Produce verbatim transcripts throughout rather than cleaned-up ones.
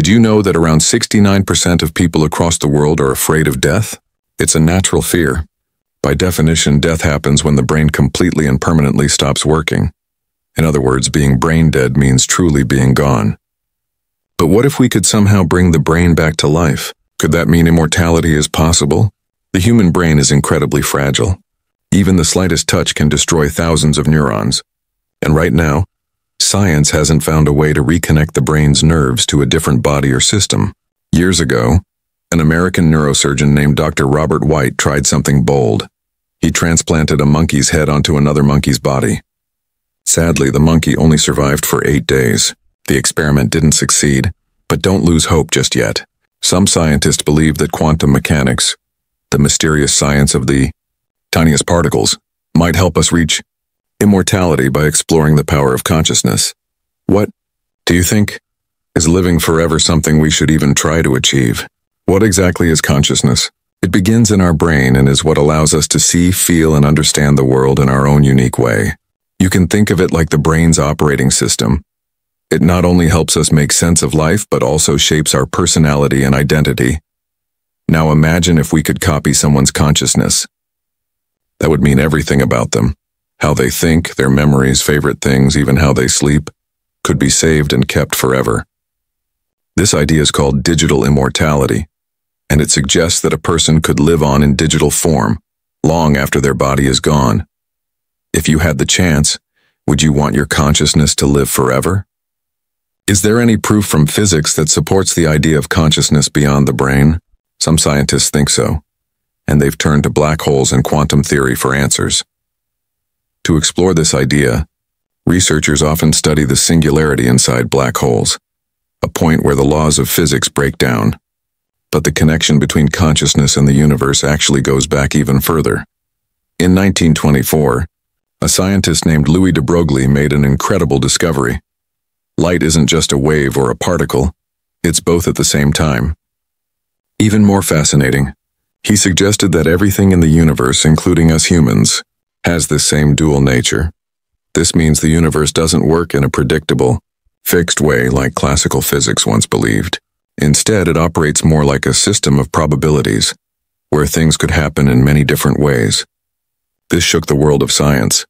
Did you know that around sixty-nine percent of people across the world are afraid of death? It's a natural fear. By definition, death happens when the brain completely and permanently stops working. In other words, being brain dead means truly being gone. But what if we could somehow bring the brain back to life? Could that mean immortality is possible? The human brain is incredibly fragile. Even the slightest touch can destroy thousands of neurons. And right now, science hasn't found a way to reconnect the brain's nerves to a different body or system. Years ago, an American neurosurgeon named Doctor Robert White tried something bold. He transplanted a monkey's head onto another monkey's body. Sadly, the monkey only survived for eight days. The experiment didn't succeed, but don't lose hope just yet. Some scientists believe that quantum mechanics, the mysterious science of the tiniest particles, might help us reach immortality by exploring the power of consciousness. What, do you think, is living forever something we should even try to achieve? What exactly is consciousness? It begins in our brain and is what allows us to see, feel, and understand the world in our own unique way. You can think of it like the brain's operating system. It not only helps us make sense of life, but also shapes our personality and identity. Now imagine if we could copy someone's consciousness. That would mean everything about them. How they think, their memories, favorite things, even how they sleep, could be saved and kept forever. This idea is called digital immortality, and it suggests that a person could live on in digital form, long after their body is gone. If you had the chance, would you want your consciousness to live forever? Is there any proof from physics that supports the idea of consciousness beyond the brain? Some scientists think so, and they've turned to black holes and quantum theory for answers. To explore this idea, researchers often study the singularity inside black holes, a point where the laws of physics break down. But the connection between consciousness and the universe actually goes back even further. In nineteen twenty-four, a scientist named Louis de Broglie made an incredible discovery. Light isn't just a wave or a particle, it's both at the same time. Even more fascinating, he suggested that everything in the universe, including us humans, has this same dual nature. This means the universe doesn't work in a predictable, fixed way like classical physics once believed. Instead, it operates more like a system of probabilities, where things could happen in many different ways. This shook the world of science.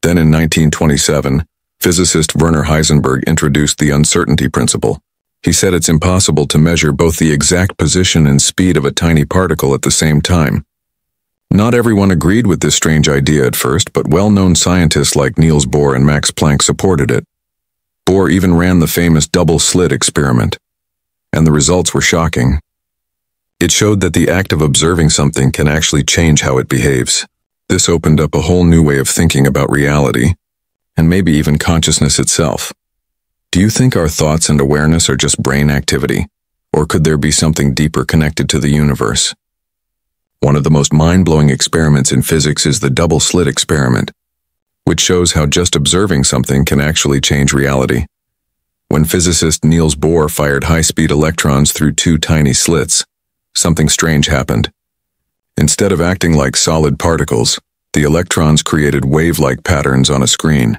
Then in nineteen twenty-seven, physicist Werner Heisenberg introduced the uncertainty principle. He said it's impossible to measure both the exact position and speed of a tiny particle at the same time. Not everyone agreed with this strange idea at first, but well-known scientists like Niels Bohr and Max Planck supported it. Bohr even ran the famous double-slit experiment, and the results were shocking. It showed that the act of observing something can actually change how it behaves. This opened up a whole new way of thinking about reality, and maybe even consciousness itself. Do you think our thoughts and awareness are just brain activity, or could there be something deeper connected to the universe? One of the most mind-blowing experiments in physics is the double-slit experiment, which shows how just observing something can actually change reality. When physicist Niels Bohr fired high-speed electrons through two tiny slits, something strange happened. Instead of acting like solid particles, the electrons created wave-like patterns on a screen,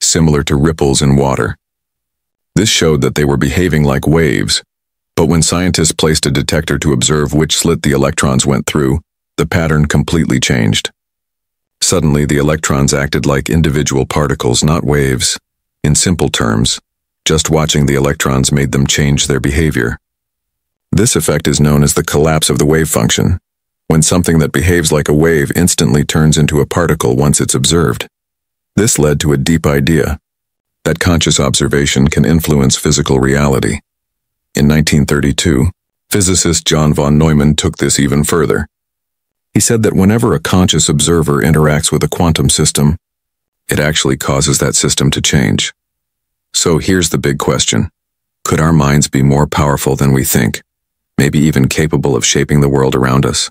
similar to ripples in water. This showed that they were behaving like waves, but when scientists placed a detector to observe which slit the electrons went through, the pattern completely changed. Suddenly, the electrons acted like individual particles, not waves. In simple terms, just watching the electrons made them change their behavior. This effect is known as the collapse of the wave function, when something that behaves like a wave instantly turns into a particle once it's observed. This led to a deep idea that conscious observation can influence physical reality. In nineteen thirty-two, physicist John von Neumann took this even further. He said that whenever a conscious observer interacts with a quantum system, it actually causes that system to change. So here's the big question. Could our minds be more powerful than we think, maybe even capable of shaping the world around us?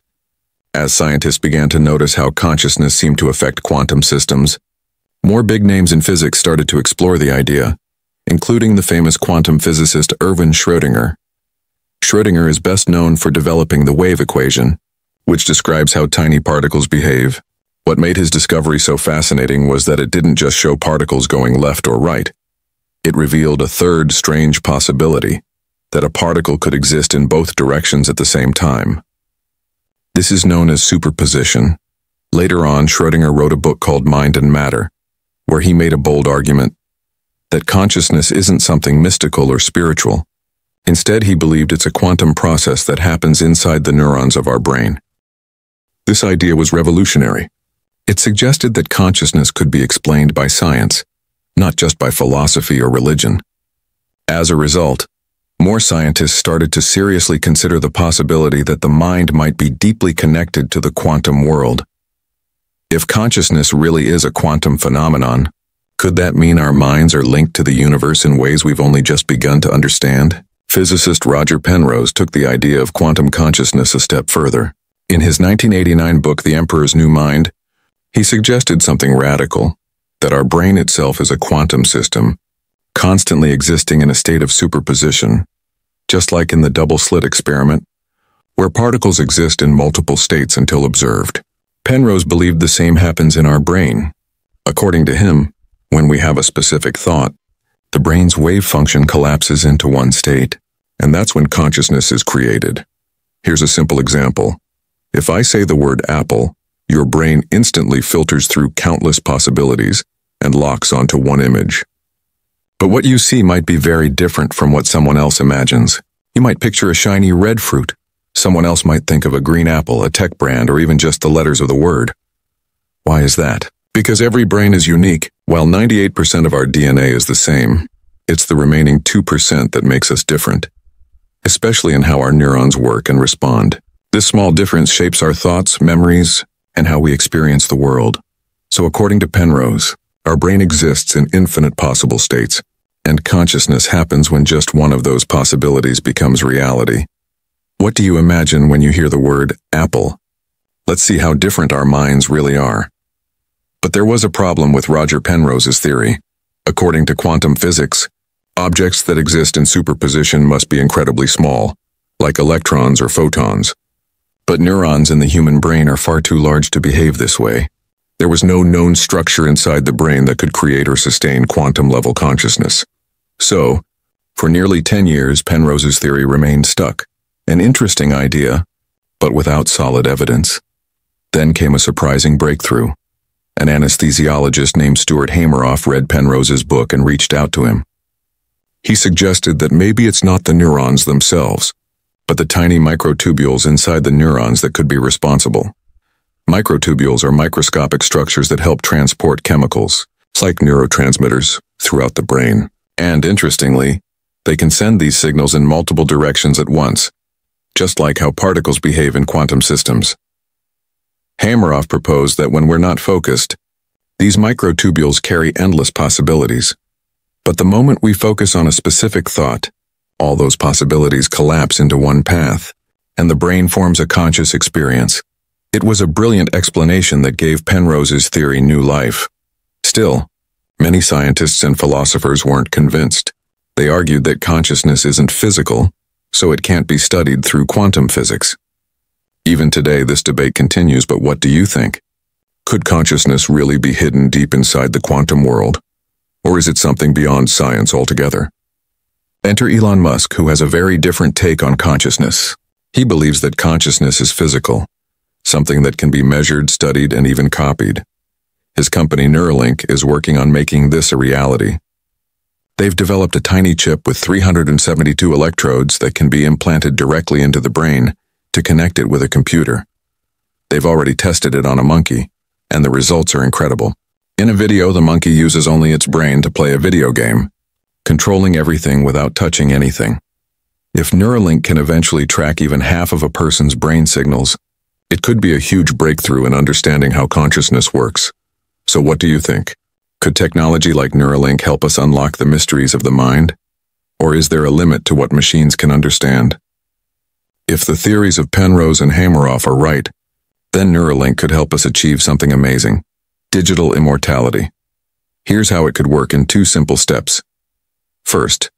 As scientists began to notice how consciousness seemed to affect quantum systems, more big names in physics started to explore the idea, including the famous quantum physicist Erwin Schrödinger. Schrödinger is best known for developing the wave equation, which describes how tiny particles behave. What made his discovery so fascinating was that it didn't just show particles going left or right. It revealed a third strange possibility, that a particle could exist in both directions at the same time. This is known as superposition. Later on, Schrödinger wrote a book called Mind and Matter, where he made a bold argument that consciousness isn't something mystical or spiritual. Instead, he believed it's a quantum process that happens inside the neurons of our brain. This idea was revolutionary. It suggested that consciousness could be explained by science, not just by philosophy or religion. As a result, more scientists started to seriously consider the possibility that the mind might be deeply connected to the quantum world. If consciousness really is a quantum phenomenon, could that mean our minds are linked to the universe in ways we've only just begun to understand? Physicist Roger Penrose took the idea of quantum consciousness a step further. In his nineteen eighty-nine book, The Emperor's New Mind, he suggested something radical, that our brain itself is a quantum system, constantly existing in a state of superposition, just like in the double-slit experiment, where particles exist in multiple states until observed. Penrose believed the same happens in our brain. According to him, when we have a specific thought, the brain's wave function collapses into one state, and that's when consciousness is created. Here's a simple example. If I say the word apple, your brain instantly filters through countless possibilities and locks onto one image. But what you see might be very different from what someone else imagines. You might picture a shiny red fruit. Someone else might think of a green apple, a tech brand, or even just the letters of the word. Why is that? Because every brain is unique. While ninety-eight percent of our D N A is the same, it's the remaining two percent that makes us different, especially in how our neurons work and respond. This small difference shapes our thoughts, memories, and how we experience the world. So according to Penrose, our brain exists in infinite possible states, and consciousness happens when just one of those possibilities becomes reality. What do you imagine when you hear the word apple? Let's see how different our minds really are. But there was a problem with Roger Penrose's theory. According to quantum physics, objects that exist in superposition must be incredibly small, like electrons or photons. But neurons in the human brain are far too large to behave this way. There was no known structure inside the brain that could create or sustain quantum-level consciousness. So, for nearly ten years, Penrose's theory remained stuck. An interesting idea, but without solid evidence. Then came a surprising breakthrough. An anesthesiologist named Stuart Hameroff read Penrose's book and reached out to him. He suggested that maybe it's not the neurons themselves, but the tiny microtubules inside the neurons that could be responsible. Microtubules are microscopic structures that help transport chemicals, like neurotransmitters, throughout the brain. And interestingly, they can send these signals in multiple directions at once, just like how particles behave in quantum systems. Hameroff proposed that when we're not focused, these microtubules carry endless possibilities. But the moment we focus on a specific thought, all those possibilities collapse into one path, and the brain forms a conscious experience. It was a brilliant explanation that gave Penrose's theory new life. Still, many scientists and philosophers weren't convinced. They argued that consciousness isn't physical, so it can't be studied through quantum physics. Even today, this debate continues, but what do you think? Could consciousness really be hidden deep inside the quantum world? Or is it something beyond science altogether? Enter Elon Musk, who has a very different take on consciousness. He believes that consciousness is physical, something that can be measured, studied, and even copied. His company Neuralink is working on making this a reality. They've developed a tiny chip with three hundred seventy-two electrodes that can be implanted directly into the brain to connect it with a computer. They've already tested it on a monkey, and the results are incredible. In a video, the monkey uses only its brain to play a video game, controlling everything without touching anything. If Neuralink can eventually track even half of a person's brain signals, it could be a huge breakthrough in understanding how consciousness works. So what do you think? Could technology like Neuralink help us unlock the mysteries of the mind? Or is there a limit to what machines can understand? If the theories of Penrose and Hameroff are right, then Neuralink could help us achieve something amazing: digital immortality. Here's how it could work in two simple steps. First,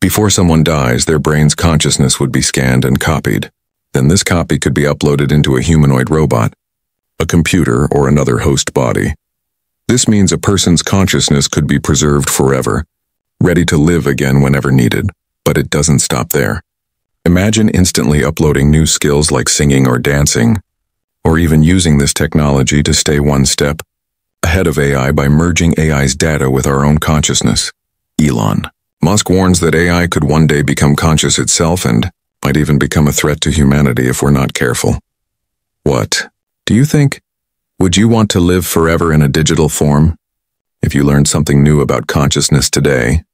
before someone dies, their brain's consciousness would be scanned and copied. Then this copy could be uploaded into a humanoid robot, a computer, or another host body. This means a person's consciousness could be preserved forever, ready to live again whenever needed. But it doesn't stop there. Imagine instantly uploading new skills like singing or dancing, or even using this technology to stay one step ahead of A I by merging A I's data with our own consciousness. Elon Musk warns that A I could one day become conscious itself and might even become a threat to humanity if we're not careful. What do you think? Would you want to live forever in a digital form? If you learned something new about consciousness today,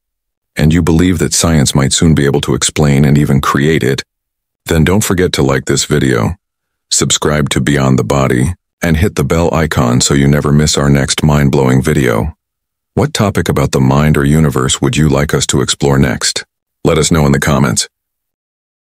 and you believe that science might soon be able to explain and even create it, then don't forget to like this video, subscribe to Beyond the Body, and hit the bell icon so you never miss our next mind-blowing video. What topic about the mind or universe would you like us to explore next? Let us know in the comments.